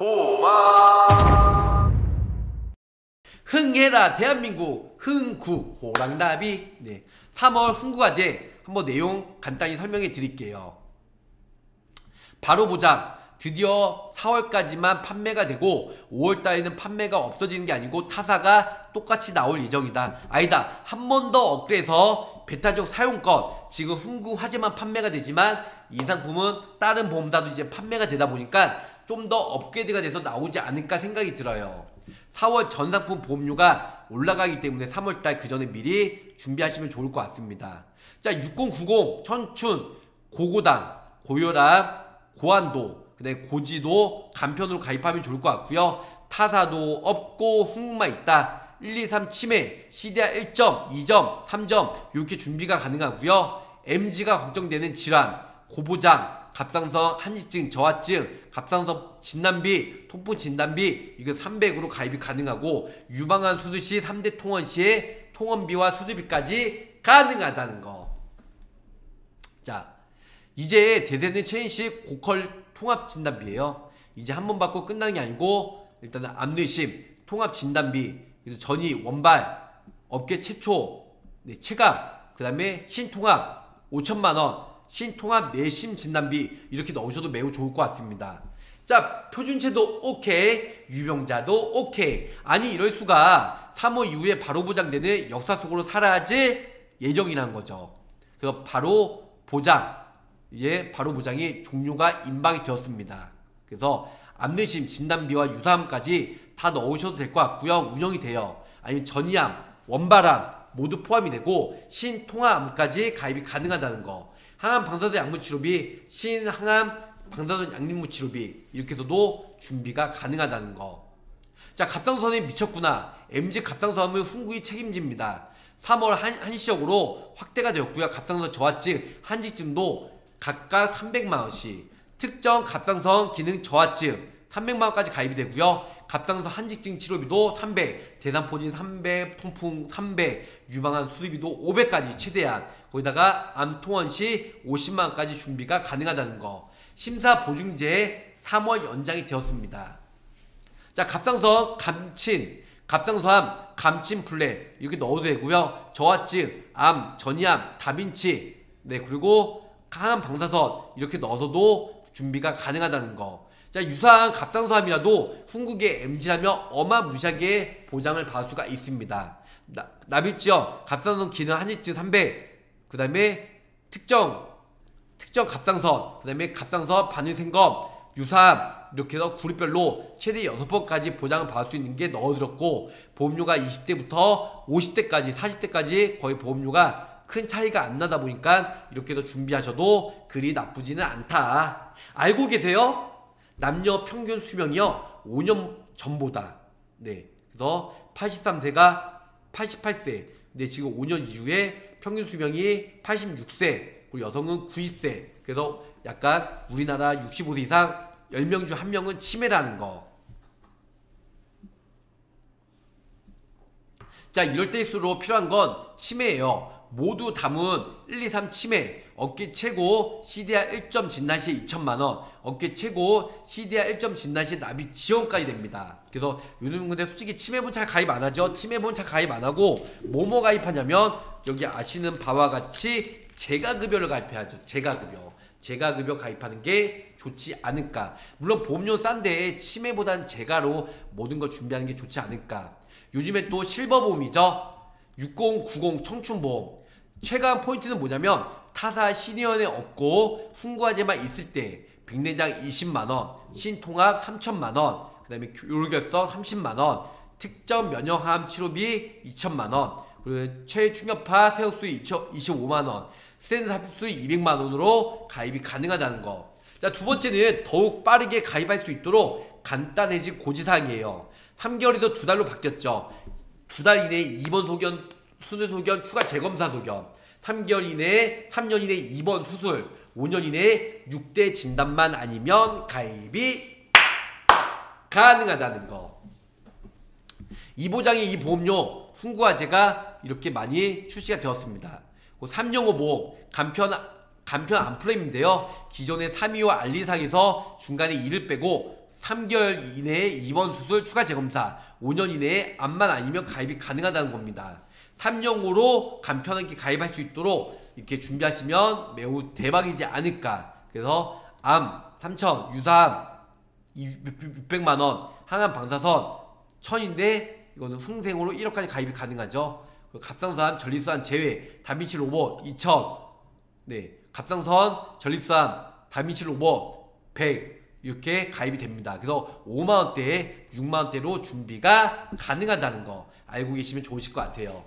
보마 흥해라 대한민국 흥국 호랑나비. 네, 3월 흥국화재 한번 내용 간단히 설명해 드릴게요. 바로 보자. 드디어 4월까지만 판매가 되고 5월달에는 판매가 없어지는 게 아니고 타사가 똑같이 나올 예정이다. 아니다, 한 번 더 업그레이드해서 베타적 사용권, 지금 흥국화재만 판매가 되지만 이 상품은 다른 보험사도 이제 판매가 되다 보니까 좀 더 업그레이드가 돼서 나오지 않을까 생각이 들어요. 4월 전 상품 보험료가 올라가기 때문에 3월달 그 전에 미리 준비하시면 좋을 것 같습니다. 자, 6090 천춘, 고고당, 고요람, 고안도, 그다음에 고지도 간편으로 가입하면 좋을 것 같고요. 타사도 없고 흥국만 있다. 1, 2, 3 치매, CDR 1점, 2점, 3점 이렇게 준비가 가능하고요. MG가 걱정되는 질환, 고보장, 갑상선 한시증, 저하증, 갑상선 진단비, 통풍 진단비 이거 300으로 가입이 가능하고, 유방암 수술 시 3대 통원 시에 통원비와 수술비까지 가능하다는 거. 자, 이제 대세는 체인식 고컬 통합진단비예요. 이제 한 번 받고 끝나는 게 아니고 일단은 암내심, 통합진단비, 그래서 전이, 원발, 업계 최초, 네, 체감, 그 다음에 신통합 5천만원, 신통합 내심 진단비 이렇게 넣으셔도 매우 좋을 것 같습니다. 자, 표준체도 오케이, 유병자도 오케이. 아니 이럴 수가. 3월 이후에 바로 보장되는 역사 속으로 사라질 예정이라는 거죠. 그래서 바로 보장, 이제 바로 보장이 종료가 인방이 되었습니다. 그래서 암내심, 진단비와 유사암까지 다 넣으셔도 될 것 같고요. 운영이 돼요. 아니면 전이암, 원발암 모두 포함이 되고 신통합암까지 가입이 가능하다는 거. 항암 방사선 약물 치료비, 신항암 방사선 약물 치료비 이렇게 해서도 준비가 가능하다는 거. 자, 갑상선이 미쳤구나. MG 갑상선은 흥국이 책임집니다. 3월 한시적으로 확대가 되었고요. 갑상선 저하증, 한시증도 각각 300만원씩, 특정 갑상선 기능 저하증 300만원까지 가입이 되고요. 갑상선 한시증 치료비도 300, 대상포진 300, 통풍 300, 유방암 수술비도 500까지 최대한, 거기다가 암통원시 50만원까지 준비가 가능하다는 거. 심사보증제 3월 연장이 되었습니다. 자, 갑상선 감친, 갑상선암, 감친플랫 이렇게 넣어도 되고요. 저하증, 암, 전이암, 다빈치, 네, 그리고 항암 방사선 이렇게 넣어서도 준비가 가능하다는 거. 자, 유사한 갑상선암이라도 흥국의 MG라면 어마무시하게 보장을 받을 수가 있습니다. 납입지역 갑상선 기능 한시증 300, 그 다음에 특정 갑상선, 그 다음에 갑상선 반응생검, 유사암 이렇게 해서 그룹별로 최대 6번까지 보장을 받을 수 있는 게 넣어들었고, 보험료가 20대부터 50대까지 40대까지 거의 보험료가 큰 차이가 안 나다 보니까 이렇게 해서 준비하셔도 그리 나쁘지는 않다. 알고 계세요? 남녀 평균 수명이요 5년 전보다, 네, 그래서 83세가 88세, 근데 지금 5년 이후에 평균 수명이 86세, 그리고 여성은 90세. 그래서 약간 우리나라 65세 이상 10명 중 1명은 치매라는 거. 자, 이럴 때일수록 필요한 건 치매예요. 모두 담은 1, 2, 3 치매, 업계 최고 CDR 1점 진단시 2천만원, 업계 최고 CDR 1점 진단시 납입 지원까지 됩니다. 그래서 요즘 근데 솔직히 치매보험 잘 가입 안 하죠. 치매보험 잘 가입 안 하고 뭐뭐 가입하냐면 여기 아시는 바와 같이 재가급여를 가입해야죠. 재가급여 가입하는 게 좋지 않을까. 물론 보험료 싼데 치매보단 재가로 모든 걸 준비하는 게 좋지 않을까. 요즘에 또 실버보험이죠. 6090 청춘보험 체감 포인트는 뭐냐면 타사 신의원에 없고 흥국화재만 있을 때 백내장 20만원, 신통합 3천만원, 그 다음에 요결석 30만원, 특정 면역암 치료비 2천만원, 그리고 최충격파 세액수의 25만원, 스탠드삽수의 200만원으로 가입이 가능하다는 거. 자, 두 번째는 더욱 빠르게 가입할 수 있도록 간단해진 고지사항이에요. 3개월에서 2달로 바뀌었죠. 2달 이내에 2번 소견, 수술 소견, 추가 재검사 소견, 3개월 이내에, 3년 이내에 2번 수술, 5년 이내에 6대 진단만 아니면 가입이 가능하다는 거. 이 보장에 이 보험료, 흥국화재가 이렇게 많이 출시가 되었습니다. 305 보험, 간편 암프레임인데요. 기존의 325 알리상에서 중간에 2를 빼고 3개월 이내에 입원 수술 추가 재검사, 5년 이내에 암만 아니면 가입이 가능하다는 겁니다. 3용으로 간편하게 가입할 수 있도록 이렇게 준비하시면 매우 대박이지 않을까. 그래서 암, 3천, 유사암 600만원, 항암 방사선 1000인데 이거는 흥생으로 1억까지 가입이 가능하죠. 갑상선, 전립선 제외, 다빈치 로봇 2000, 네, 갑상선, 전립선, 다빈치 로봇 100 이렇게 가입이 됩니다. 그래서 5만원대에 6만원대로 준비가 가능하다는 거 알고 계시면 좋으실 것 같아요.